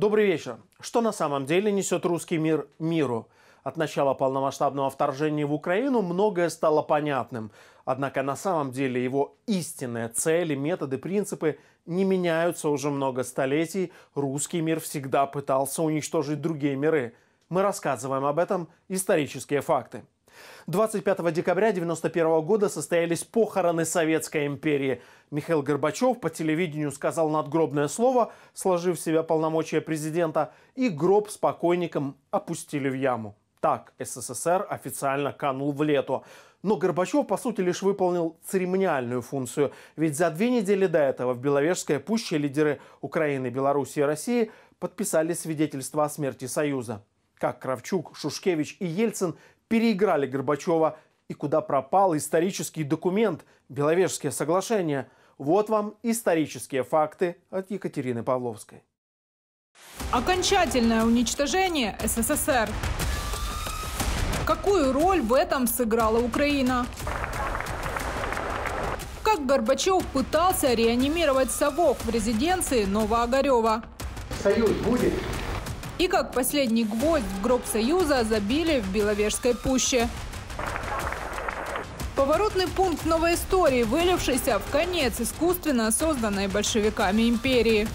Добрый вечер. Что на самом деле несет русский мир миру? От начала полномасштабного вторжения в Украину многое стало понятным. Однако на самом деле его истинные цели, методы, принципы не меняются уже много столетий. Русский мир всегда пытался уничтожить другие миры. Мы рассказываем об этом исторические факты. 25 декабря 1991 года состоялись похороны Советской империи. Михаил Горбачев по телевидению сказал надгробное слово, сложив в себя полномочия президента, и гроб с покойником опустили в яму. Так СССР официально канул в лету. Но Горбачев, по сути, лишь выполнил церемониальную функцию. Ведь за 2 недели до этого в Беловежской пуще лидеры Украины, Беларуси и России подписали свидетельство о смерти Союза. Как Кравчук, Шушкевич и Ельцин переиграли Горбачева, и куда пропал исторический документ «Беловежские соглашения». Вот вам исторические факты от Екатерины Павловской. Окончательное уничтожение СССР. Какую роль в этом сыграла Украина? Как Горбачев пытался реанимировать совок в резиденции Ново-Огарева? Союз будет. И как последний гвоздь в гроб Союза забили в Беловежской пуще. Поворотный пункт новой истории, вылившийся в конец искусственно созданной большевиками империи.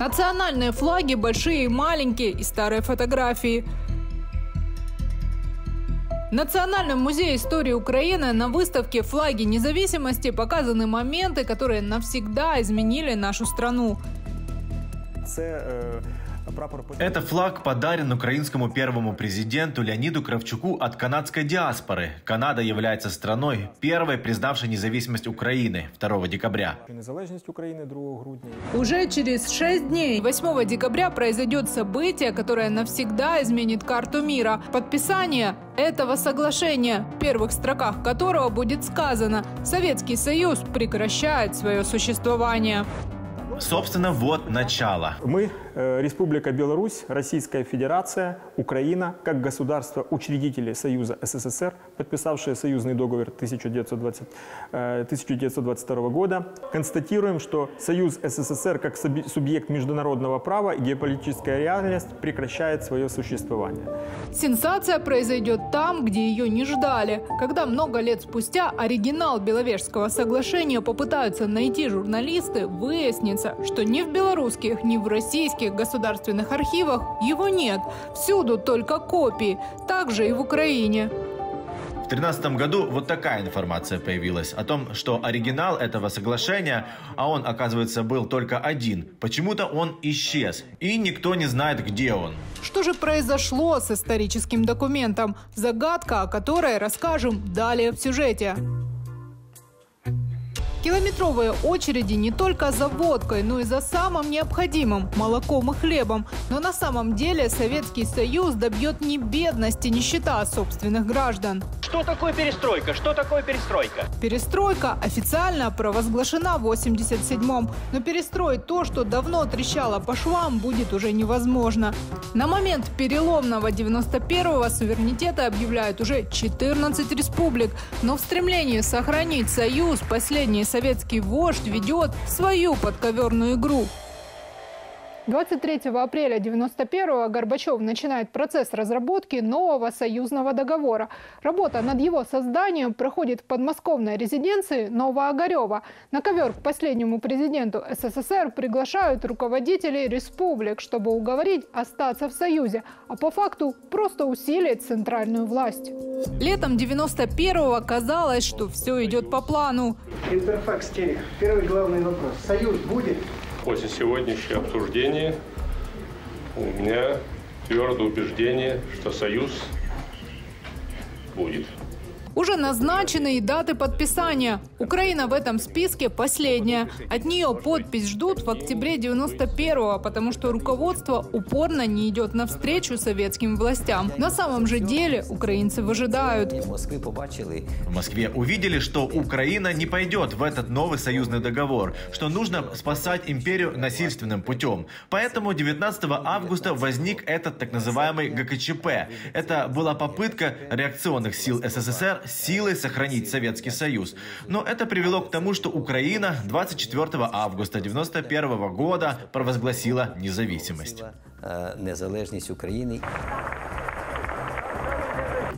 Национальные флаги, большие и маленькие, и старые фотографии. В Национальном музее истории Украины на выставке «Флаги независимости» показаны моменты, которые навсегда изменили нашу страну. Это флаг подарен украинскому первому президенту Леониду Кравчуку от канадской диаспоры. Канада является страной, первой признавшей независимость Украины 2 декабря. Уже через 6 дней, 8 декабря, произойдет событие, которое навсегда изменит карту мира. Подписание этого соглашения, в первых строках которого будет сказано: «Советский Союз прекращает свое существование». Собственно, вот начало. Мы, Республика Беларусь, Российская Федерация, Украина, как государства-учредители Союза СССР, подписавшие союзный договор 1922 года, констатируем, что Союз СССР, как субъект международного права и геополитическая реальность, прекращает свое существование. Сенсация произойдет там, где ее не ждали. Когда много лет спустя оригинал Беловежского соглашения попытаются найти журналисты, выяснится, что ни в белорусских, ни в российских государственных архивах его нет. Всюду только копии. Также и в Украине. В 2013 году вот такая информация появилась о том, что оригинал этого соглашения, а он, оказывается, был только один, почему-то он исчез, и никто не знает, где он. Что же произошло с историческим документом? Загадка, о которой расскажем далее в сюжете. Километровые очереди не только за водкой, но и за самым необходимым – молоком и хлебом. Но на самом деле Советский Союз добьет не бедности, не счета собственных граждан. Что такое перестройка? Что такое перестройка? Перестройка официально провозглашена в 1987-м. Но перестроить то, что давно трещало по швам, будет уже невозможно. На момент переломного 1991-го суверенитета объявляют уже 14 республик. Но в стремлении сохранить Союз последние советский вождь ведет свою подковерную игру. 23 апреля 1991-го Горбачев начинает процесс разработки нового союзного договора. Работа над его созданием проходит в подмосковной резиденции Ново-Огарева. На ковер к последнему президенту СССР приглашают руководителей республик, чтобы уговорить остаться в Союзе, а по факту просто усилить центральную власть. Летом 1991-го казалось, что все идет по плану. Интерфакс Терек. Первый главный вопрос. Союз будет? После сегодняшнего обсуждения у меня твердое убеждение, что союз будет. Уже назначены и даты подписания. Украина в этом списке последняя. От нее подпись ждут в октябре 1991-го, потому что руководство упорно не идет навстречу советским властям. На самом же деле украинцы выжидают. В Москве увидели, что Украина не пойдет в этот новый союзный договор, что нужно спасать империю насильственным путем. Поэтому 19 августа возник этот так называемый ГКЧП. Это была попытка реакционных сил СССР силой сохранить Советский Союз. Но это привело к тому, что Украина 24 августа 1991 года провозгласила независимость. Незалежность Украины.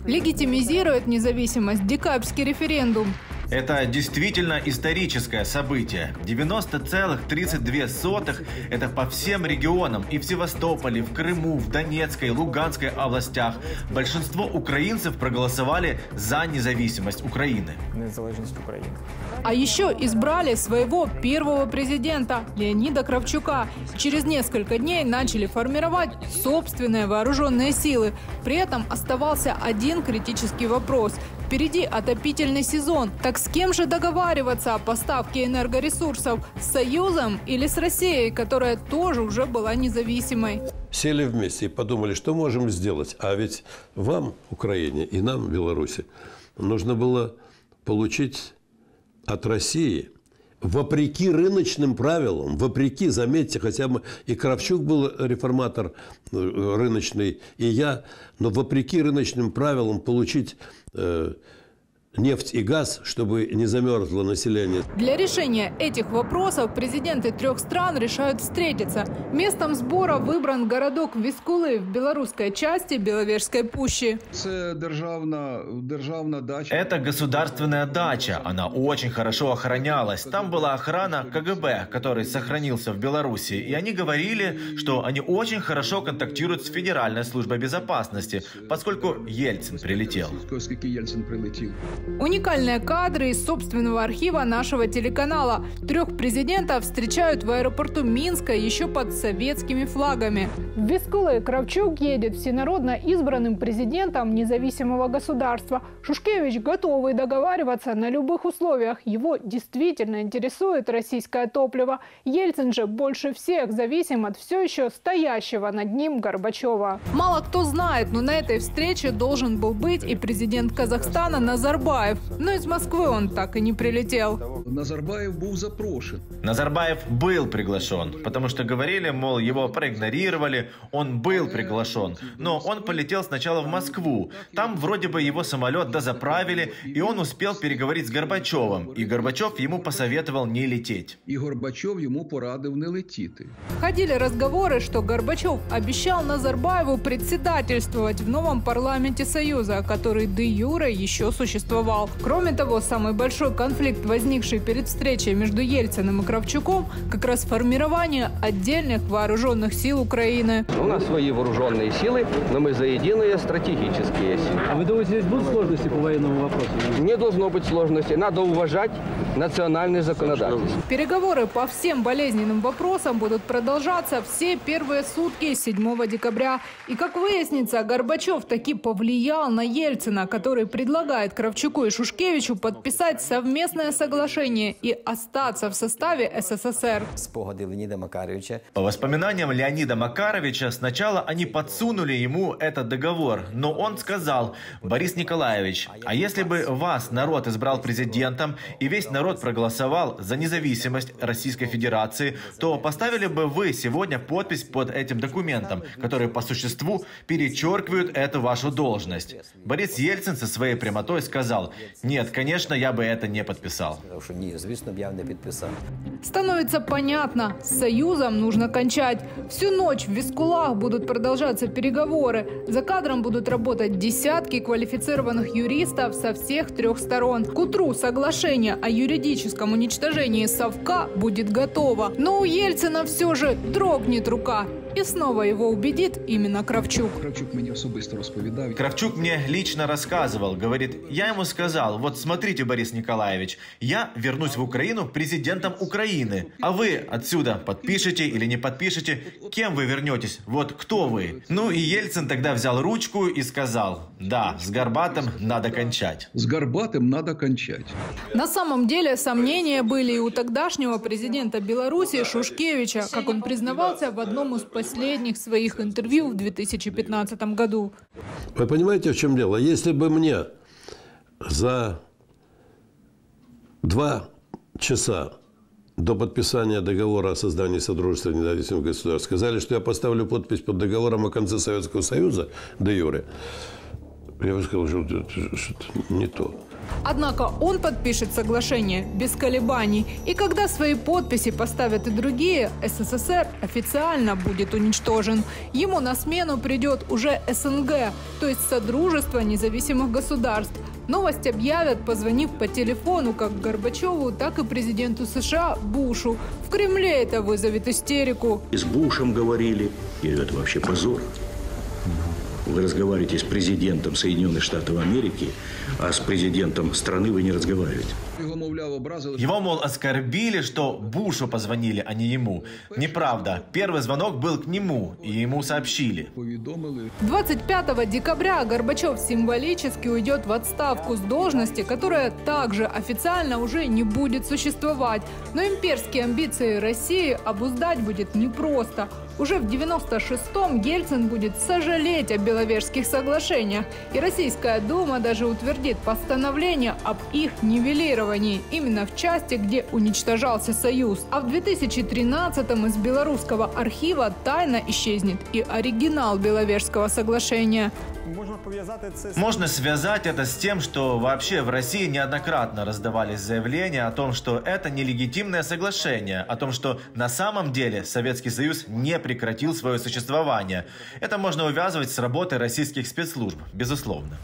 Легитимизирует независимость декабрьский референдум. Это действительно историческое событие. 90,32 – это по всем регионам. И в Севастополе, в Крыму, в Донецкой, Луганской областях. Большинство украинцев проголосовали за независимость Украины. Независимость Украины. А еще избрали своего первого президента Леонида Кравчука. Через несколько дней начали формировать собственные вооруженные силы. При этом оставался один критический вопрос. Впереди отопительный сезон. Так с кем же договариваться о поставке энергоресурсов? С Союзом или с Россией, которая тоже уже была независимой? Сели вместе и подумали, что можем сделать. А ведь вам, Украине, и нам, Беларуси, нужно было получить от России, вопреки рыночным правилам, вопреки, заметьте, хотя мы, и Кравчук был реформатор рыночный, и я, но вопреки рыночным правилам получить нефть и газ, чтобы не замерзло население. Для решения этих вопросов президенты трех стран решают встретиться. Местом сбора выбран городок Вискулы в белорусской части Беловежской пущи. Это государственная дача. Она очень хорошо охранялась. Там была охрана КГБ, который сохранился в Беларуси. И они говорили, что они очень хорошо контактируют с Федеральной службой безопасности, поскольку Ельцин прилетел. Уникальные кадры из собственного архива нашего телеканала. Трех президентов встречают в аэропорту Минска еще под советскими флагами. В Вискулы Кравчук едет всенародно избранным президентом независимого государства. Шушкевич готовый договариваться на любых условиях. Его действительно интересует российское топливо. Ельцин же больше всех зависим от все еще стоящего над ним Горбачева. Мало кто знает, но на этой встрече должен был быть и президент Казахстана Назарбаев. Но из Москвы он так и не прилетел. Назарбаев был приглашен, потому что говорили, мол, его проигнорировали. Он был приглашен, но он полетел сначала в Москву. Там вроде бы его самолет дозаправили, и он успел переговорить с Горбачевым. И Горбачев ему посоветовал не лететь. Ходили разговоры, что Горбачев обещал Назарбаеву председательствовать в новом парламенте Союза, который де юре еще существовал. Кроме того, самый большой конфликт, возникший перед встречей между Ельциным и Кравчуком, как раз формирование отдельных вооруженных сил Украины. У нас свои вооруженные силы, но мы за единые стратегические силы. А вы думаете, здесь будут сложности по военному вопросу? Не должно быть сложностей. Надо уважать национальное законодательство. Переговоры по всем болезненным вопросам будут продолжаться все первые сутки 7 декабря. И, как выяснится, Горбачев таки повлиял на Ельцина, который предлагает Кравчуку и Шушкевичу подписать совместное соглашение и остаться в составе СССР. По воспоминаниям Леонида Макаровича, сначала они подсунули ему этот договор, но он сказал: «Борис Николаевич, а если бы вас народ избрал президентом и весь народ проголосовал за независимость Российской Федерации, то поставили бы вы сегодня подпись под этим документом, который по существу перечеркивает эту вашу должность». Борис Ельцин со своей прямотой сказал: «Нет, конечно, я бы это не подписал». Становится понятно, с Союзом нужно кончать. Всю ночь в Вискулах будут продолжаться переговоры. За кадром будут работать десятки квалифицированных юристов со всех трех сторон. К утру соглашение о юридическом уничтожении совка будет готово. Но у Ельцина все же дрогнет рука. И снова его убедит именно Кравчук. Кравчук мне лично рассказывал, говорит, я ему сказал: вот смотрите, Борис Николаевич, я вернусь в Украину президентом Украины, а вы отсюда подпишете или не подпишете, кем вы вернетесь, вот кто вы. Ну и Ельцин тогда взял ручку и сказал: да, с Горбатым надо кончать. С Горбатым надо кончать. На самом деле сомнения были и у тогдашнего президента Беларуси Шушкевича, как он признавался в одном из последних своих интервью в 2015 году. Вы понимаете, в чем дело? Если бы мне за 2 часа до подписания договора о создании Содружества независимых государств сказали, что я поставлю подпись под договором о конце Советского Союза де юре, Я бы сказал, что что-то не то. Однако он подпишет соглашение без колебаний. И когда свои подписи поставят и другие, СССР официально будет уничтожен. Ему на смену придет уже СНГ, то есть Содружество независимых государств. Новость объявят, позвонив по телефону как Горбачеву, так и президенту США Бушу. В Кремле это вызовет истерику. И с Бушем говорили. И это вообще позор. Вы разговариваете с президентом Соединенных Штатов Америки, а с президентом страны вы не разговариваете. Его, мол, оскорбили, что Бушу позвонили, а не ему. Неправда. Первый звонок был к нему, и ему сообщили. 25 декабря Горбачев символически уйдет в отставку с должности, которая также официально уже не будет существовать. Но имперские амбиции России обуздать будет непросто. Уже в 96-м Ельцин будет сожалеть о Беловежских соглашениях. И Российская дума даже утвердит постановление об их нивелировании, именно в части, где уничтожался Союз. А в 2013-м из белорусского архива тайно исчезнет и оригинал Беловежского соглашения. Можно связать это с тем, что вообще в России неоднократно раздавались заявления о том, что это нелегитимное соглашение, о том, что на самом деле Советский Союз не прекратил свое существование. Это можно увязывать с работой российских спецслужб, безусловно.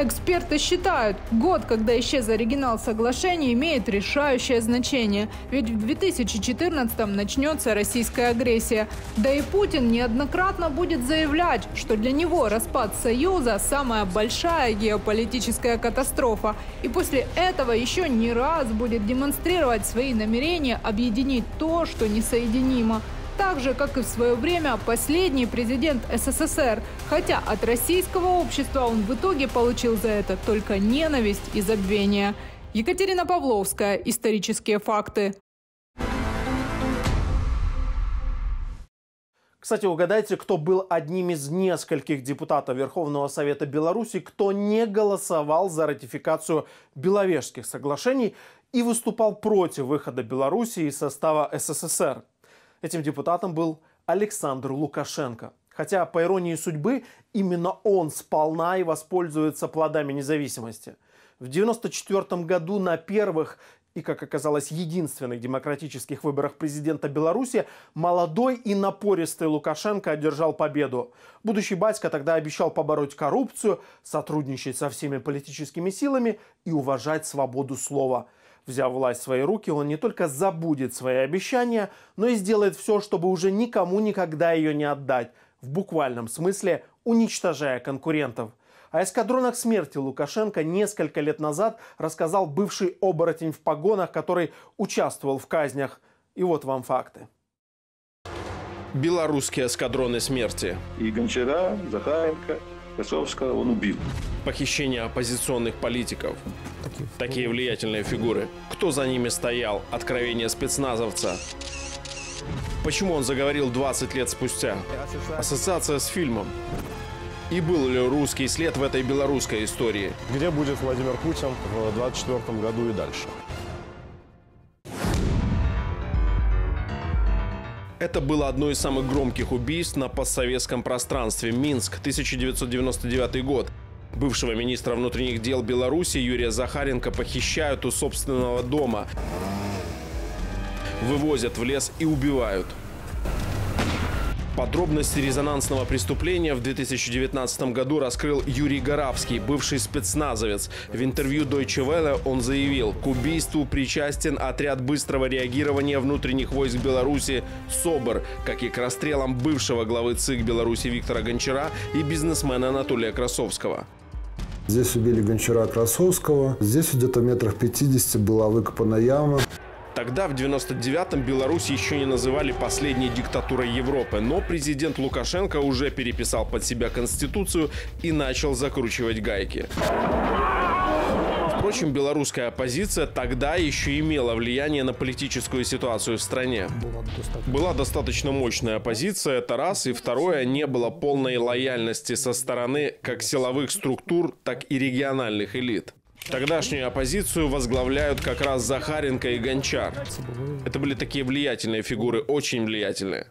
Эксперты считают, год, когда исчез оригинал соглашения, имеет решающее значение. Ведь в 2014-м начнется российская агрессия. Да и Путин неоднократно будет заявлять, что для него распад Союза – самая большая геополитическая катастрофа. И после этого еще не раз будет демонстрировать свои намерения объединить то, что несоединимо. Так же, как и в свое время последний президент СССР. Хотя от российского общества он в итоге получил за это только ненависть и забвение. Екатерина Павловская. Исторические факты. Кстати, угадайте, кто был одним из нескольких депутатов Верховного Совета Беларуси, кто не голосовал за ратификацию Беловежских соглашений и выступал против выхода Беларуси из состава СССР. Этим депутатом был Александр Лукашенко. Хотя, по иронии судьбы, именно он сполна и воспользуется плодами независимости. В 1994 году на первых и, как оказалось, единственных демократических выборах президента Беларуси молодой и напористый Лукашенко одержал победу. Будущий батька тогда обещал побороть коррупцию, сотрудничать со всеми политическими силами и уважать свободу слова. Взяв власть в свои руки, он не только забудет свои обещания, но и сделает все, чтобы уже никому никогда ее не отдать. В буквальном смысле уничтожая конкурентов. О эскадронах смерти Лукашенко несколько лет назад рассказал бывший оборотень в погонах, который участвовал в казнях. И вот вам факты. Белорусские эскадроны смерти. И Гончара, Захаренко, Красовского он убил. Похищение оппозиционных политиков. Такие влиятельные фигуры. Кто за ними стоял? Откровение спецназовца. Почему он заговорил 20 лет спустя? Ассоциация с фильмом. И был ли русский след в этой белорусской истории? Где будет Владимир Путин в 2024 году и дальше? Это было одно из самых громких убийств на постсоветском пространстве. Минск, 1999 год. Бывшего министра внутренних дел Беларуси Юрия Захаренко похищают у собственного дома, вывозят в лес и убивают. Подробности резонансного преступления в 2019 году раскрыл Юрий Гаравский, бывший спецназовец. В интервью Deutsche Welle он заявил, к убийству причастен отряд быстрого реагирования внутренних войск Беларуси СОБР, как и к расстрелам бывшего главы ЦИК Беларуси Виктора Гончара и бизнесмена Анатолия Красовского. Здесь убили Гончара, Красовского. Здесь где-то метрах 50 была выкопана яма. Тогда, в 1999-м, Беларусь еще не называли последней диктатурой Европы. Но президент Лукашенко уже переписал под себя Конституцию и начал закручивать гайки. Впрочем, белорусская оппозиция тогда еще имела влияние на политическую ситуацию в стране. Была достаточно мощная оппозиция, это раз. И второе, не было полной лояльности со стороны как силовых структур, так и региональных элит. Тогдашнюю оппозицию возглавляют как раз Захаренко и Гончар. Это были такие влиятельные фигуры, очень влиятельные.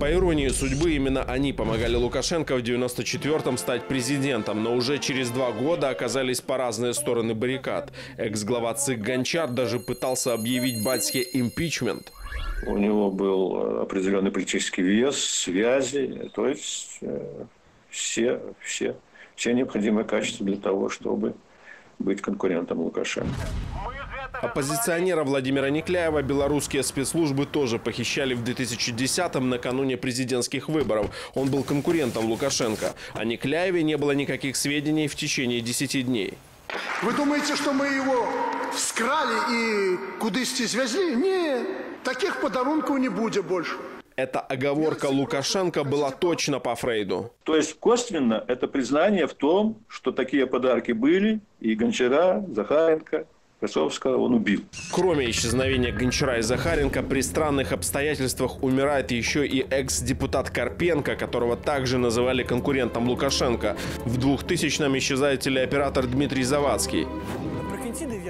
По иронии судьбы, именно они помогали Лукашенко в 1994-м стать президентом, но уже через 2 года оказались по разные стороны баррикад. Экс-глава ЦИК Гончар даже пытался объявить батьке импичмент. У него был определенный политический вес, связи, то есть все необходимые качества для того, чтобы быть конкурентом Лукашенко. Оппозиционера Владимира Никляева белорусские спецслужбы тоже похищали в 2010-м накануне президентских выборов. Он был конкурентом Лукашенко. О Никляеве не было никаких сведений в течение 10 дней. Вы думаете, что мы его вскрали и кудысти связли? Нет, таких подарунков не будет больше. Эта оговорка Лукашенко была точно по Фрейду. То есть косвенно это признание в том, что такие подарки были, и Гончара, Захаренко, Красовского он убил. Кроме исчезновения Гончара и Захаренко, при странных обстоятельствах умирает еще и экс-депутат Карпенко, которого также называли конкурентом Лукашенко. В 2000-м исчезает телеоператор Дмитрий Завадский.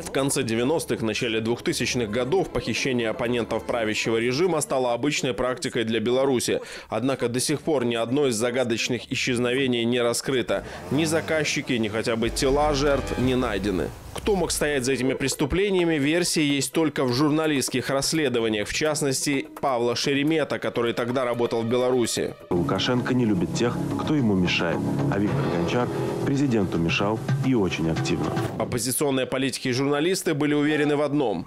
В конце 90-х, начале 2000-х годов похищение оппонентов правящего режима стало обычной практикой для Беларуси. Однако до сих пор ни одно из загадочных исчезновений не раскрыто. Ни заказчики, ни хотя бы тела жертв не найдены. Кто мог стоять за этими преступлениями, версии есть только в журналистских расследованиях, в частности, Павла Шеремета, который тогда работал в Беларуси. Лукашенко не любит тех, кто ему мешает, а Виктор Гончар президенту мешал и очень активно. Оппозиционные политики и журналисты были уверены в одном.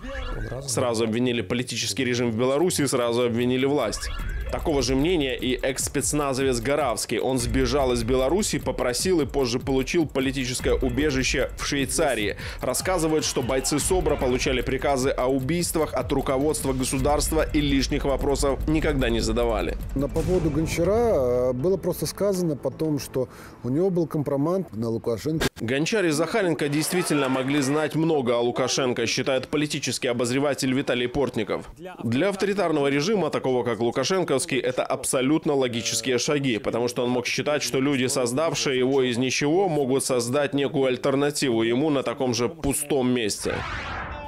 Сразу обвинили политический режим в Беларуси, сразу обвинили власть. Такого же мнения и экс-спецназовец Гаравский. Он сбежал из Беларуси, попросил и позже получил политическое убежище в Швейцарии. Рассказывают, что бойцы СОБРа получали приказы о убийствах от руководства государства и лишних вопросов никогда не задавали. Но по поводу Гончара было просто сказано потом, что у него был компромат на Лукашенко. Гончар и Захаренко действительно могли знать много о Лукашенко, считает политический обозреватель Виталий Портников. Для авторитарного режима, такого как Лукашенко, это абсолютно логические шаги, потому что он мог считать, что люди, создавшие его из ничего, могут создать некую альтернативу ему на таком же пустом месте.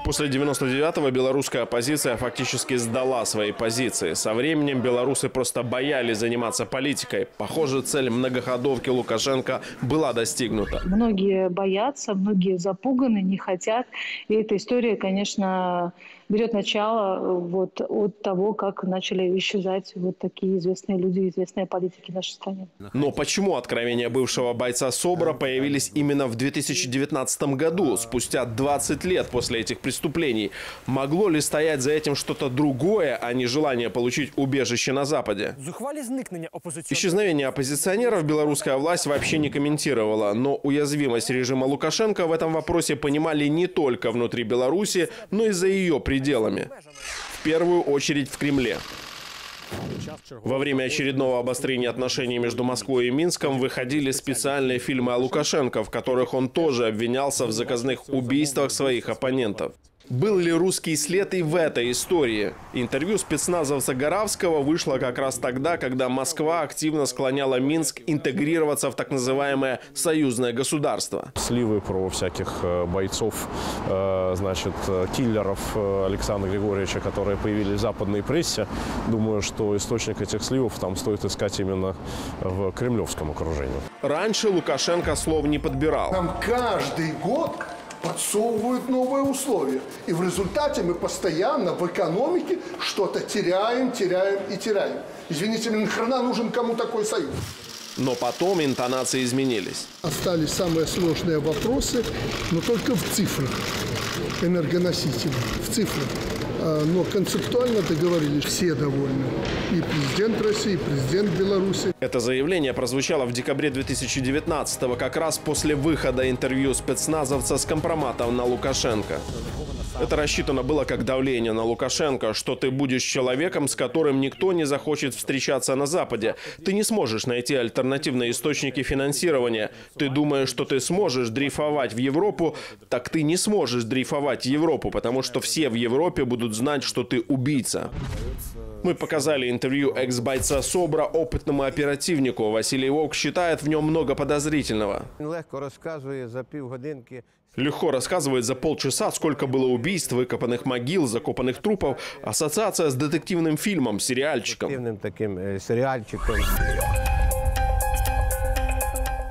После 99-го белорусская оппозиция фактически сдала свои позиции. Со временем белорусы просто боялись заниматься политикой. Похоже, цель многоходовки Лукашенко была достигнута. Многие боятся, многие запуганы, не хотят. И эта история, конечно, берет начало от того, как начали исчезать вот такие известные люди, известные политики в нашей стране. Но почему откровения бывшего бойца СОБРа появились именно в 2019 году, спустя 20 лет после этих преступлений? Могло ли стоять за этим что-то другое, а не желание получить убежище на Западе? Исчезновение оппозиционеров белорусская власть вообще не комментировала, но уязвимость режима Лукашенко в этом вопросе понимали не только внутри Беларуси, но и за ее пределами. В первую очередь в Кремле. Во время очередного обострения отношений между Москвой и Минском выходили специальные фильмы о Лукашенко, в которых он тоже обвинялся в заказных убийствах своих оппонентов. Был ли русский след и в этой истории? Интервью спецназовца Гаравского вышло как раз тогда, когда Москва активно склоняла Минск интегрироваться в так называемое союзное государство. Сливы про всяких бойцов, значит, киллеров Александра Григорьевича, которые появились в западной прессе, думаю, что источник этих сливов там стоит искать именно в кремлевском окружении. Раньше Лукашенко слов не подбирал. Там каждый год подсовывают новые условия. И в результате мы постоянно в экономике что-то теряем. Извините, нахрена нужен кому такой союз? Но потом интонации изменились. Остались самые сложные вопросы, но только в цифрах. Энергоносители, в цифрах. Но концептуально договорились, все довольны. И президент России, и президент Беларуси. Это заявление прозвучало в декабре 2019-го, как раз после выхода интервью спецназовца с компроматом на Лукашенко. Это рассчитано было как давление на Лукашенко, что ты будешь человеком, с которым никто не захочет встречаться на Западе. Ты не сможешь найти альтернативные источники финансирования. Ты думаешь, что ты сможешь дрейфовать в Европу, так ты не сможешь дрейфовать в Европу, потому что все в Европе будут знать, что ты убийца. Мы показали интервью экс-бойца СОБРа опытному оперативнику. Василий Волк считает в нем много подозрительного. Легко рассказывает за полчаса, сколько было убийств. убийств, выкопанных могил, закопанных трупов. Ассоциация с детективным фильмом, сериальчиком.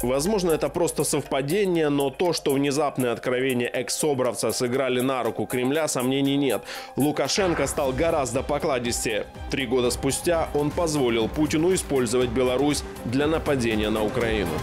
Возможно, это просто совпадение, но то, что внезапные откровения экс-собравца сыграли на руку Кремля, сомнений нет. Лукашенко стал гораздо покладистее. 3 года спустя он позволил Путину использовать Беларусь для нападения на Украину. –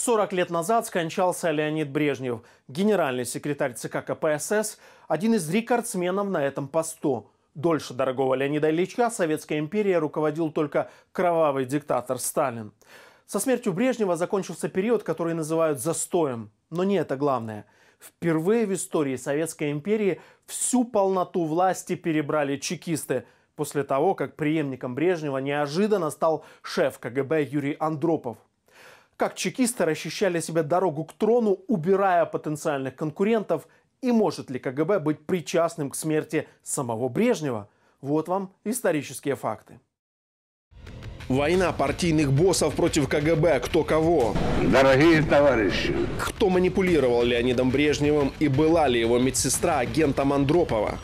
40 лет назад скончался Леонид Брежнев, генеральный секретарь ЦК КПСС, один из рекордсменов на этом посту. Дольше дорогого Леонида Ильича Советская империя руководил только кровавый диктатор Сталин. Со смертью Брежнева закончился период, который называют застоем. Но не это главное. Впервые в истории Советской империи всю полноту власти перебрали чекисты, после того, как преемником Брежнева неожиданно стал шеф КГБ Юрий Андропов. Как чекисты расчищали себе дорогу к трону, убирая потенциальных конкурентов, и может ли КГБ быть причастным к смерти самого Брежнева? Вот вам исторические факты. Война партийных боссов против КГБ. Кто кого? Дорогие товарищи! Кто манипулировал Леонидом Брежневым и была ли его медсестра агентом Андропова?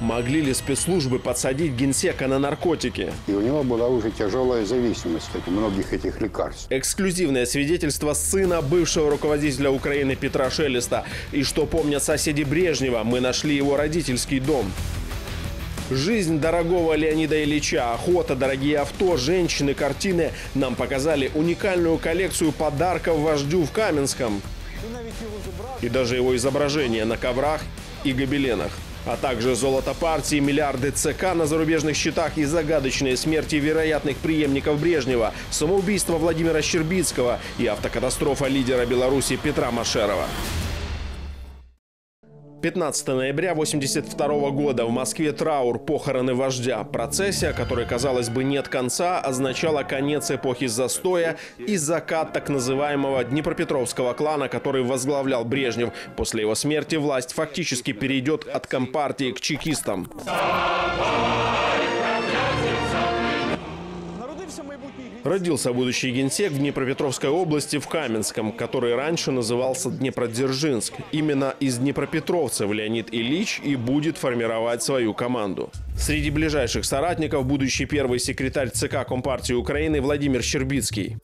Могли ли спецслужбы подсадить генсека на наркотики? И у него была уже тяжелая зависимость от многих этих лекарств. Эксклюзивное свидетельство сына бывшего руководителя Украины Петра Шелеста. И что помнят соседи Брежнева, мы нашли его родительский дом. Жизнь дорогого Леонида Ильича, охота, дорогие авто, женщины, картины. Нам показали уникальную коллекцию подарков вождю в Каменском. И даже его изображение на коврах и гобеленах. А также золото партии, миллиарды ЦК на зарубежных счетах и загадочные смерти вероятных преемников Брежнева, самоубийство Владимира Щербицкого и автокатастрофа лидера Беларуси Петра Машерова. 15 ноября 1982 года в Москве траур, похороны вождя. Процессия, которой, казалось бы, нет конца, означала конец эпохи застоя и закат так называемого Днепропетровского клана, который возглавлял Брежнев. После его смерти власть фактически перейдет от компартии к чекистам. Родился будущий генсек в Днепропетровской области в Каменском, который раньше назывался Днепродзержинск. Именно из днепропетровцев Леонид Ильич и будет формировать свою команду. Среди ближайших соратников будущий первый секретарь ЦК Компартии Украины Владимир Щербицкий.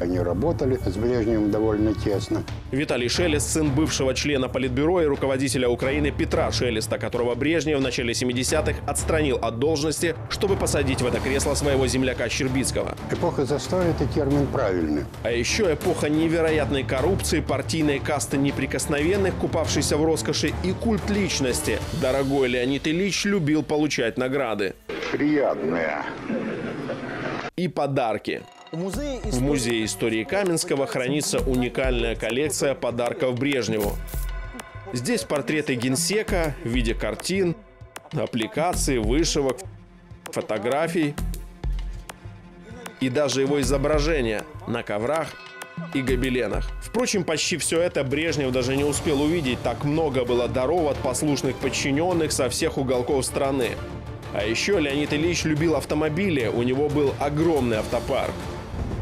Они работали с Брежневым довольно тесно. Виталий Шелест, сын бывшего члена Политбюро и руководителя Украины Петра Шелеста, которого Брежнев в начале 70-х отстранил от должности, чтобы посадить в это кресло своего земляка Щербицкого. Эпоха застоя – это термин правильный. А еще эпоха невероятной коррупции, партийной касты неприкосновенных, купавшейся в роскоши, и культ личности. Дорогой Леонид Ильич любил получать награды. Приятные. И подарки. В Музее истории Каменского хранится уникальная коллекция подарков Брежневу. Здесь портреты генсека в виде картин, аппликаций, вышивок, фотографий. И даже его изображение на коврах и гобеленах. Впрочем, почти все это Брежнев даже не успел увидеть. Так много было даров от послушных подчиненных со всех уголков страны. А еще Леонид Ильич любил автомобили. У него был огромный автопарк.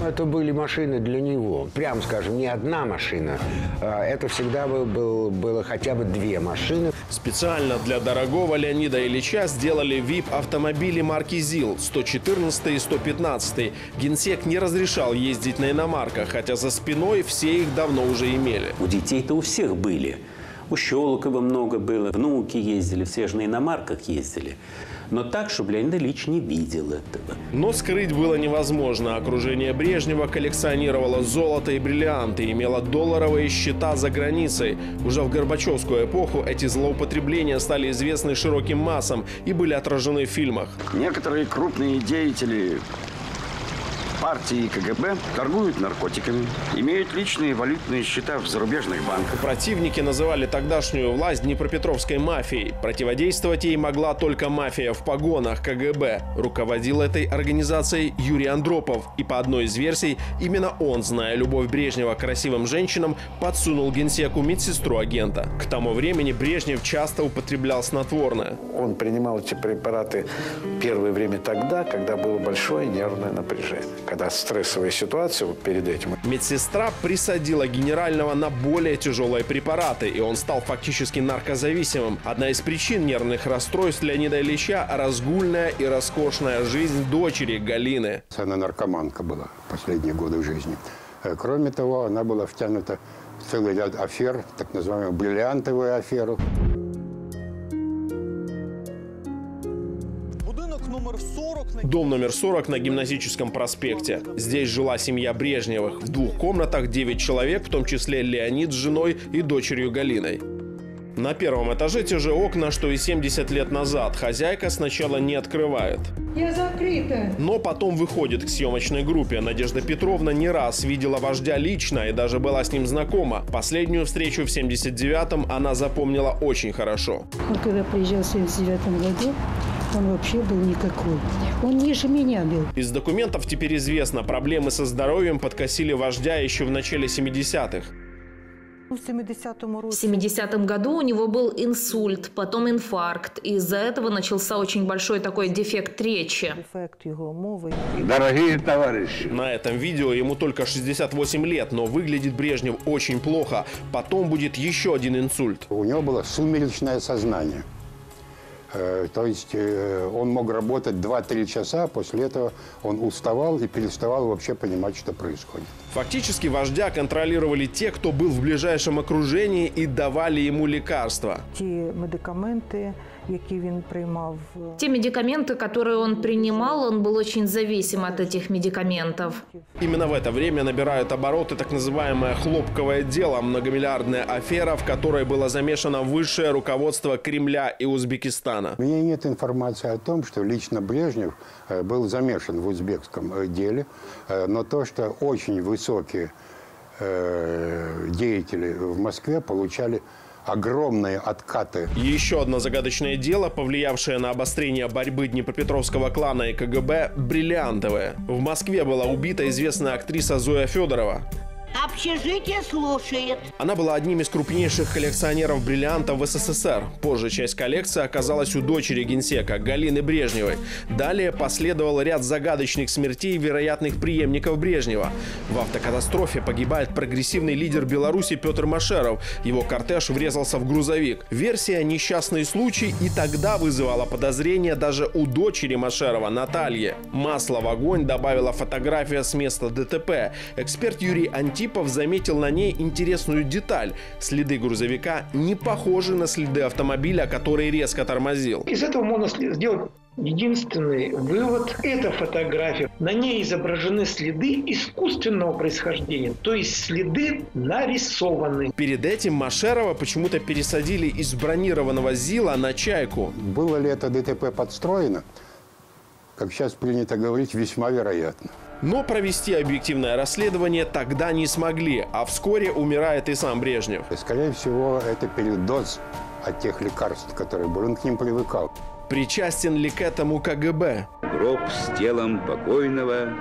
Это были машины для него. Прям скажем, не одна машина. Это всегда было хотя бы 2 машины. Специально для дорогого Леонида Ильича сделали VIP-автомобили марки ЗИЛ 114 и 115. Генсек не разрешал ездить на иномарках, хотя за спиной все их давно уже имели. У детей-то у всех были. У Щелокова много было. Внуки ездили, все же на иномарках ездили. Но так, чтобы Леонид Ильич не видел этого. Но скрыть было невозможно. Окружение Брежнева коллекционировало золото и бриллианты, имело долларовые счета за границей. Уже в горбачевскую эпоху эти злоупотребления стали известны широким массам и были отражены в фильмах. Некоторые крупные деятели партии КГБ торгуют наркотиками, имеют личные валютные счета в зарубежных банках. Противники называли тогдашнюю власть днепропетровской мафией. Противодействовать ей могла только мафия в погонах КГБ. Руководил этой организацией Юрий Андропов. И по одной из версий, именно он, зная любовь Брежнева к красивым женщинам, подсунул генсеку медсестру агента. К тому времени Брежнев часто употреблял снотворное. Он принимал эти препараты первое время тогда, когда было большое нервное напряжение. когда стрессовая ситуация вот перед этим. Медсестра присадила генерального на более тяжелые препараты, и он стал фактически наркозависимым. Одна из причин нервных расстройств Леонида Ильича – разгульная и роскошная жизнь дочери Галины. Она наркоманка была последние годы жизни. Кроме того, она была втянута в целый ряд афер, так называемую бриллиантовую аферу. Дом номер 40 на Гимназическом проспекте. Здесь жила семья Брежневых. В двух комнатах 9 человек, в том числе Леонид с женой и дочерью Галиной. На первом этаже те же окна, что и 70 лет назад. Хозяйка сначала не открывает. Я закрыта. Но потом выходит к съемочной группе. Надежда Петровна не раз видела вождя лично и даже была с ним знакома. Последнюю встречу в 79-м она запомнила очень хорошо. Он когда приезжал в 79-м году, он вообще был никакой. Он ниже меня был. Из документов теперь известно, проблемы со здоровьем подкосили вождя еще в начале 70-х. В 70-м году у него был инсульт, потом инфаркт. Из-за этого начался очень большой такой дефект речи. Дорогие товарищи! На этом видео ему только 68 лет, но выглядит Брежнев очень плохо. Потом будет еще один инсульт. У него было сумеречное сознание. То есть он мог работать 2-3 часа, после этого он уставал и переставал вообще понимать, что происходит. Фактически вождя контролировали те, кто был в ближайшем окружении и давали ему лекарства. Те медикаменты, которые он принимал, он был очень зависим от этих медикаментов. Именно в это время набирают обороты так называемое «хлопковое дело», многомиллиардная афера, в которой было замешано высшее руководство Кремля и Узбекистана. У меня нет информации о том, что лично Брежнев был замешан в узбекском деле, но то, что очень высокие деятели в Москве получали огромные откаты. Еще одно загадочное дело, повлиявшее на обострение борьбы Днепропетровского клана и КГБ – бриллиантовое. В Москве была убита известная актриса Зоя Федорова. Общежитие слушает. Она была одним из крупнейших коллекционеров бриллиантов в СССР. Позже часть коллекции оказалась у дочери генсека Галины Брежневой. Далее последовал ряд загадочных смертей вероятных преемников Брежнева. В автокатастрофе погибает прогрессивный лидер Беларуси Петр Машеров. Его кортеж врезался в грузовик. Версия «несчастный случай» и тогда вызывала подозрения даже у дочери Машерова Натальи. Масло в огонь добавила фотография с места ДТП. Эксперт Юрий Антипов заметил на ней интересную деталь. Следы грузовика не похожи на следы автомобиля, который резко тормозил. Из этого можно сделать единственный вывод – это фотография. На ней изображены следы искусственного происхождения, то есть следы нарисованы. Перед этим Машерова почему-то пересадили из бронированного ЗИЛа на «Чайку». Было ли это ДТП подстроено? Как сейчас принято говорить, весьма вероятно. Но провести объективное расследование тогда не смогли, а вскоре умирает и сам Брежнев. Скорее всего, это передоз от тех лекарств, которые он к ним привыкал. Причастен ли к этому КГБ? Гроб с телом покойного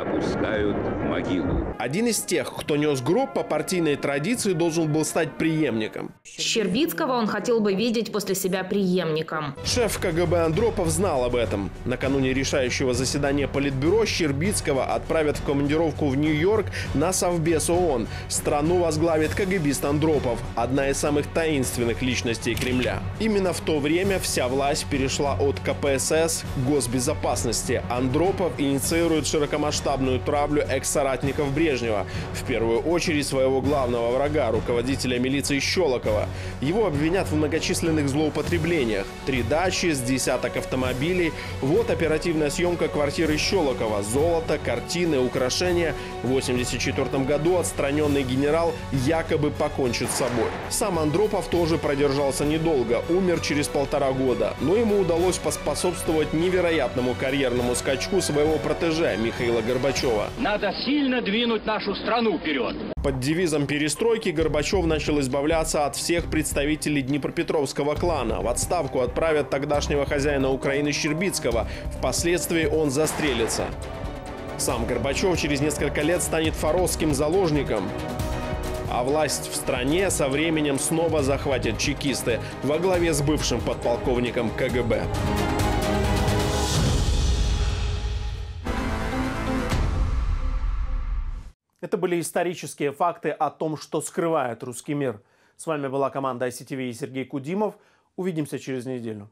опускают в могилу. Один из тех, кто нес гроб по партийной традиции, должен был стать преемником. Щербицкого он хотел бы видеть после себя преемником. Шеф КГБ Андропов знал об этом. Накануне решающего заседания Политбюро Щербицкого отправят в командировку в Нью-Йорк на Совбез ООН. Страну возглавит КГБист Андропов, одна из самых таинственных личностей Кремля. Именно в то время вся власть перешла от КПСС к госбезопасности. Андропов инициирует широкомасштабную травлю экс-соратников Брежнева. В первую очередь своего главного врага, руководителя милиции Щелокова. Его обвинят в многочисленных злоупотреблениях. 3 дачи, с десяток автомобилей. Вот оперативная съемка квартиры Щелокова. Золото, картины, украшения. В 1984 году отстраненный генерал якобы покончит с собой. Сам Андропов тоже продержался недолго. Умер через 1,5 года. Но ему удалось поспособствовать невероятному карьерному скачку своего протеже Михаила Горбачева. Надо сильно двинуть нашу страну вперед. Под девизом перестройки Горбачев начал избавляться от всех представителей Днепропетровского клана. В отставку отправят тогдашнего хозяина Украины Щербицкого. Впоследствии он застрелится. Сам Горбачев через несколько лет станет фаровским заложником. А власть в стране со временем снова захватят чекисты во главе с бывшим подполковником КГБ. Это были исторические факты о том, что скрывает русский мир. С вами была команда ICTV и Сергей Кудимов. Увидимся через неделю.